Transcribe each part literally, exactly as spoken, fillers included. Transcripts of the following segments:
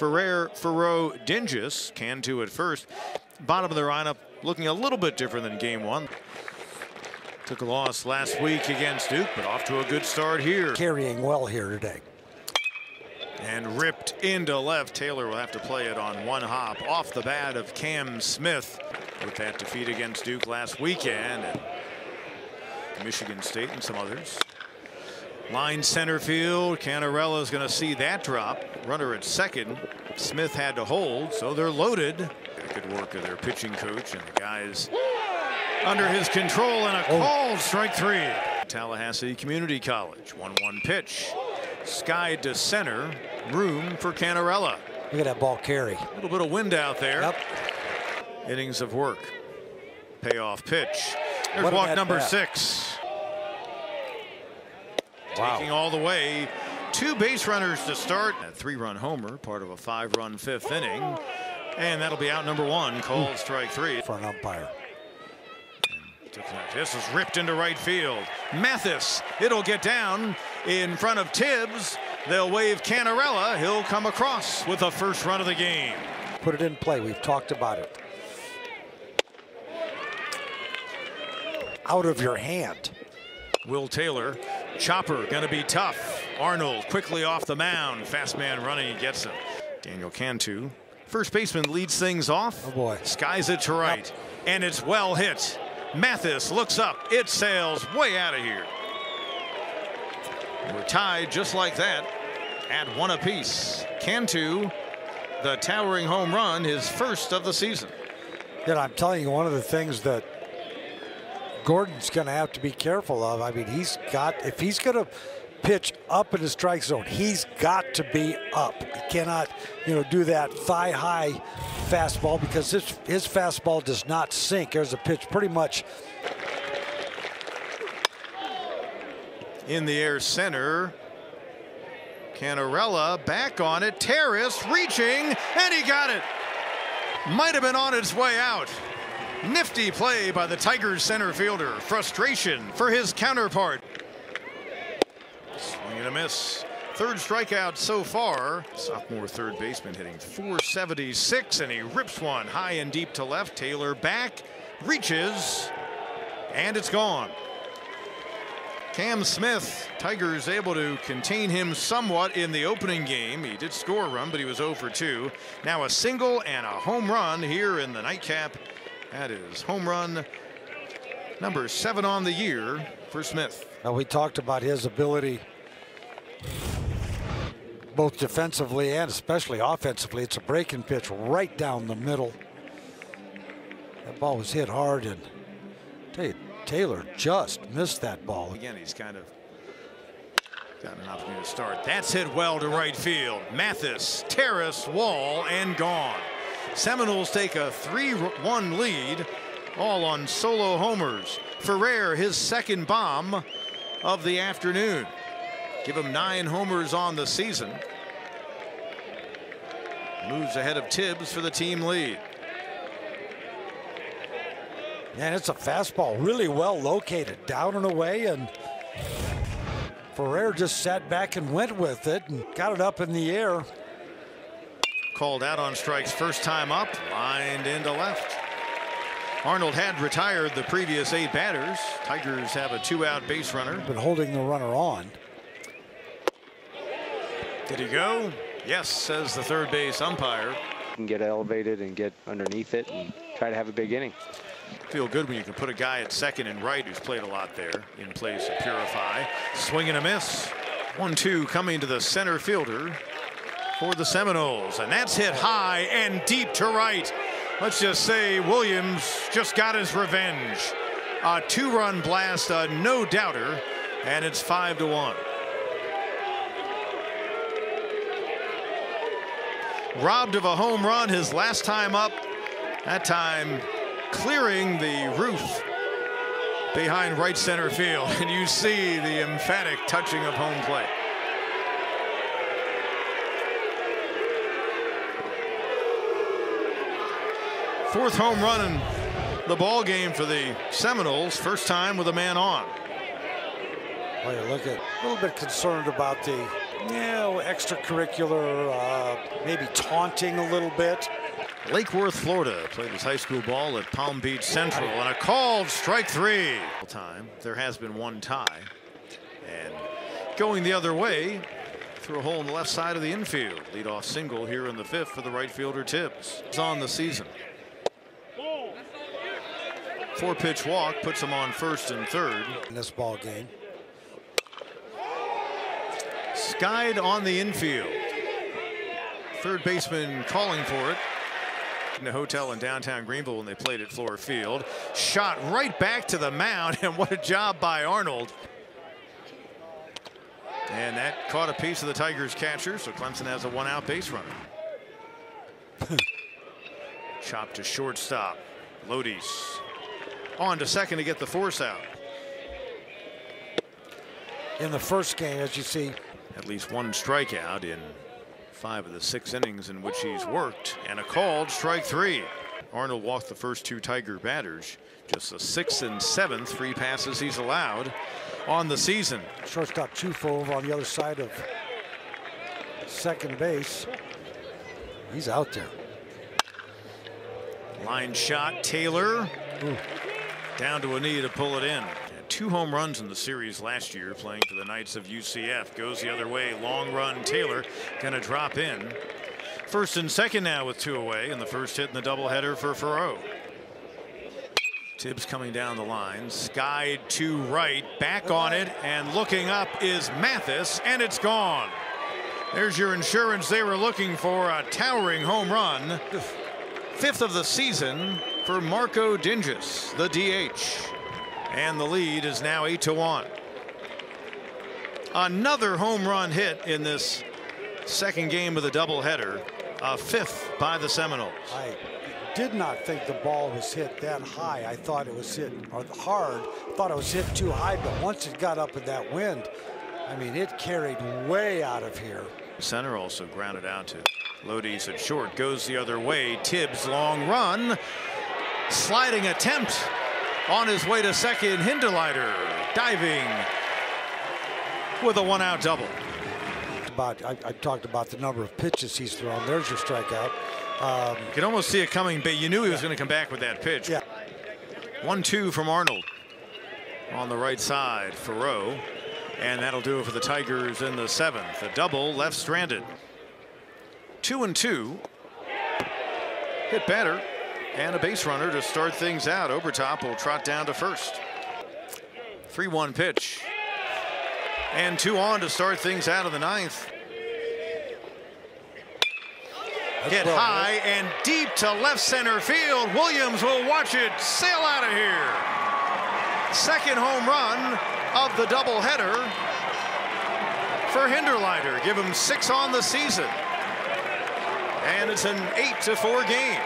Ferrer, Ferro, Dingus, can two at first. Bottom of the lineup looking a little bit different than game one. Took a loss last week against Duke, but off to a good start here. Carrying well here today. And ripped into left. Taylor will have to play it on one hop off the bat of Cam Smith with that defeat against Duke last weekend. And Michigan State and some others. Line center field. Canarella is going to see that drop. Runner at second. Smith had to hold, so they're loaded. Good work of their pitching coach and the guys under his control, and a called strike three. Tallahassee Community College, one one pitch. Skied to center, room for Canarella. Look at that ball carry. A little bit of wind out there. Yep. Innings of work. Payoff pitch. There's walk number bat. six. Wow. Taking all the way. Two base runners to start. A three-run homer, part of a five-run fifth inning. And that'll be out number one, called strike three. For an umpire. This is ripped into right field. Mathis, it'll get down in front of Tibbs. They'll wave Canarella. He'll come across with the first run of the game. Put it in play. We've talked about it. Out of your hand. Will Taylor. Chopper going to be tough. Arnold quickly off the mound. Fast man running gets him. Daniel Cantu. First baseman leads things off. Oh boy. Skies it to right. Yep. And it's well hit. Mathis looks up. It sails way out of here. We're tied just like that at one apiece. Cantu, the towering home run, his first of the season. And I'm telling you, one of the things that Gordon's going to have to be careful of, I mean, he's got, if he's going to pitch up in the strike zone, he's got to be up. He cannot, you know, do that thigh high fastball, because his, his fastball does not sink. There's a pitch pretty much in the air center. Canarella back on it. Terrace reaching, and he got it. Might have been on its way out. Nifty play by the Tigers center fielder. Frustration for his counterpart. Swing and a miss. Third strikeout so far. Sophomore third baseman hitting four seventy-six, and he rips one high and deep to left. Taylor back, reaches, and it's gone. Cam Smith, Tigers able to contain him somewhat in the opening game. He did score a run, but he was zero for two. Now a single and a home run here in the nightcap. That is home run number seven on the year for Smith. Now, we talked about his ability both defensively and especially offensively. It's a breaking pitch right down the middle. That ball was hit hard, and I tell you, Taylor just missed that ball. Again, he's kind of got an opportunity to start. That's hit well to right field. Mathis, Terrace, Wall, and gone. Seminoles take a three one lead, all on solo homers. Ferrer, his second bomb of the afternoon. Give him nine homers on the season. Moves ahead of Tibbs for the team lead. And it's a fastball really well located down and away, and Ferrer just sat back and went with it and got it up in the air. Called out on strikes first time up, lined into left. Arnold had retired the previous eight batters. Tigers have a two-out base runner. But holding the runner on. Did he go? Yes, says the third base umpire. You can get elevated and get underneath it and try to have a big inning. Feel good when you can put a guy at second and right who's played a lot there in place to Purify. Swing and a miss. one two coming to the center fielder for the Seminoles. And that's hit high and deep to right. Let's just say Williams just got his revenge. A two-run blast, a no-doubter, and it's five to one. Robbed of a home run his last time up. That time clearing the roof behind right center field. And you see the emphatic touching of home plate. Fourth home run in the ball game for the Seminoles. First time with a man on. Well, you look at a little bit concerned about the you know, extracurricular, uh, maybe taunting a little bit. Lake Worth, Florida played his high school ball at Palm Beach Central, and a called strike three. Time. There has been one tie. And going the other way, through a hole in the left side of the infield. Leadoff single here in the fifth for the right fielder Tibbs. It's on the season. Four pitch walk puts him on first and third. In this ball game. Skied on the infield. Third baseman calling for it. In a hotel in downtown Greenville when they played at Flora Field. Shot right back to the mound, and what a job by Arnold. And that caught a piece of the Tigers catcher, so Clemson has a one-out base runner. Chopped to shortstop. Lodies on to second to get the force out. In the first game, as you see, at least one strikeout in five of the six innings in which he's worked, and a called strike three. Arnold walked the first two Tiger batters. Just the sixth and seventh free passes he's allowed on the season. Shortstop Chufov on the other side of second base. He's out there. Line shot, Taylor. Ooh. Down to a knee to pull it in. Two home runs in the series last year, playing for the Knights of U C F. Goes the other way, long run, Taylor gonna drop in. First and second now with two away, and the first hit in the doubleheader for Farrow. Tibbs coming down the line, skied to right, back on it, and looking up is Mathis, and it's gone. There's your insurance they were looking for, a towering home run. Fifth of the season for Marco Dinges, the D H. And the lead is now eight to one. Another home run hit in this second game of the doubleheader, a fifth by the Seminoles. I did not think the ball was hit that high. I thought it was hit hard. Thought it was hit too high, but once it got up in that wind, I mean, it carried way out of here. Center also grounded out to Lodies at short. Goes the other way. Tibbs long run, sliding attempt. On his way to second, Hinderleiter diving with a one-out double. About I, I talked about the number of pitches he's thrown. There's your strikeout. Um, you can almost see it coming, but you knew he yeah. was going to come back with that pitch. Yeah. one two from Arnold on the right side, Farrow, and that'll do it for the Tigers in the seventh. A double left stranded. Two and two. Hit batter. And a base runner to start things out. Overtop will trot down to first. three one pitch. And two on to start things out of the ninth. That's Hit well, high right? and deep to left center field. Williams will watch it sail out of here. Second home run of the doubleheader for Hinderleiter. Give him six on the season. And it's an eight to four game.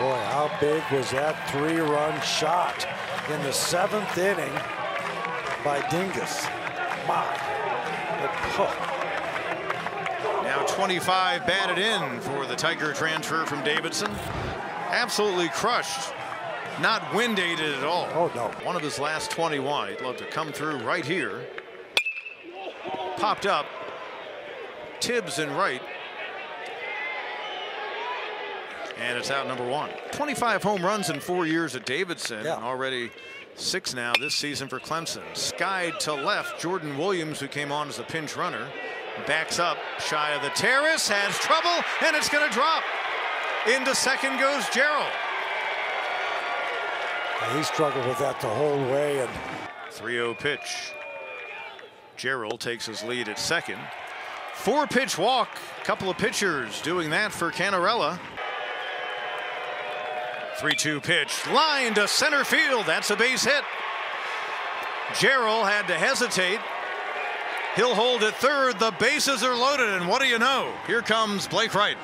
Boy, how big was that three-run shot in the seventh inning by Dinges? Wow. Oh. Now twenty-five batted in for the Tiger transfer from Davidson. Absolutely crushed. Not wind-aided at all. Oh, no. One of his last twenty-one. He'd love to come through right here. Popped up. Tibbs in right. And it's out number one. twenty-five home runs in four years at Davidson. Yeah. And already six now this season for Clemson. Skied to left. Jordan Williams, who came on as a pinch runner, backs up shy of the terrace, has trouble, and it's going to drop. Into second goes Gerald. He struggled with that the whole way. And three oh pitch. Gerald takes his lead at second. Four pitch walk. Couple of pitchers doing that for Canarella. three two pitch, line to center field. That's a base hit. Gerald had to hesitate. He'll hold it third. The bases are loaded, and what do you know? Here comes Blake Wright.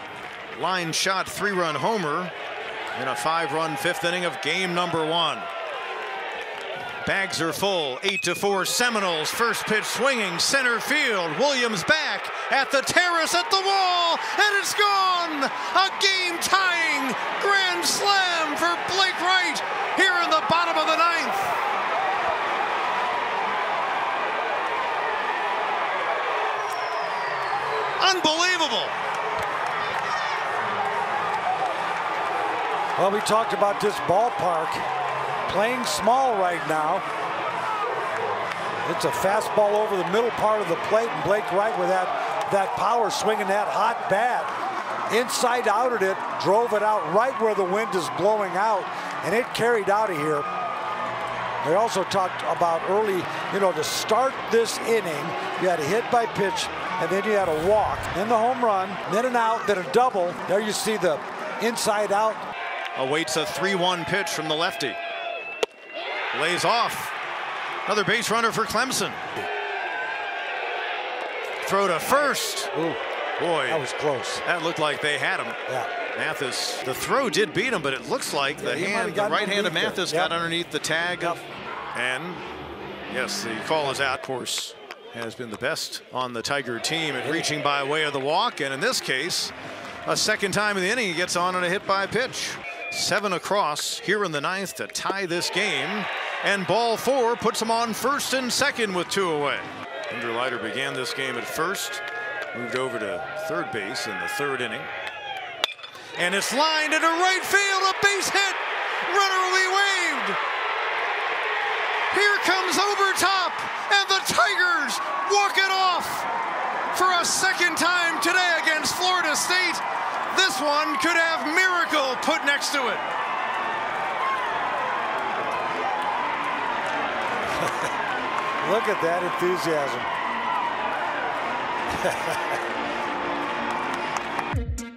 Line shot, three-run homer in a five-run fifth inning of game number one. Bags are full. Eight to four Seminoles. First pitch swinging center field. Williams back at the terrace, at the wall, and it's gone. A game-tying grand slam for Blake Wright here in the bottom of the ninth. Unbelievable. Well, we talked about this ballpark playing small right now. It's a fastball over the middle part of the plate, and Blake Wright with that that power swinging that hot bat. Inside outed it, drove it out right where the wind is blowing out, and it carried out of here. They also talked about early, you know, to start this inning, you had a hit by pitch, and then you had a walk, then the home run, then an out, then a double. There you see the inside out. Awaits a three one pitch from the lefty. Lays off. Another base runner for Clemson. Throw to first. Ooh. Boy, that was close. That looked like they had him. Yeah. Mathis, the throw did beat him, but it looks like yeah, the hand, the right hand of Mathis yep. got underneath the tag. Yep. And yes, the call is out. Of course, has been the best on the Tiger team at reaching by way of the walk. And in this case, a second time in the inning, he gets on on a hit by pitch. Seven across here in the ninth to tie this game. And ball four puts him on first and second with two away. Andrew Leiter began this game at first. Moved over to third base in the third inning. And it's lined into right field, a base hit. Runner will be waved. Here comes Overtop, and the Tigers walk it off for a second time today against Florida State. This one could have miracle put next to it. Look at that enthusiasm. Ha, ha, ha.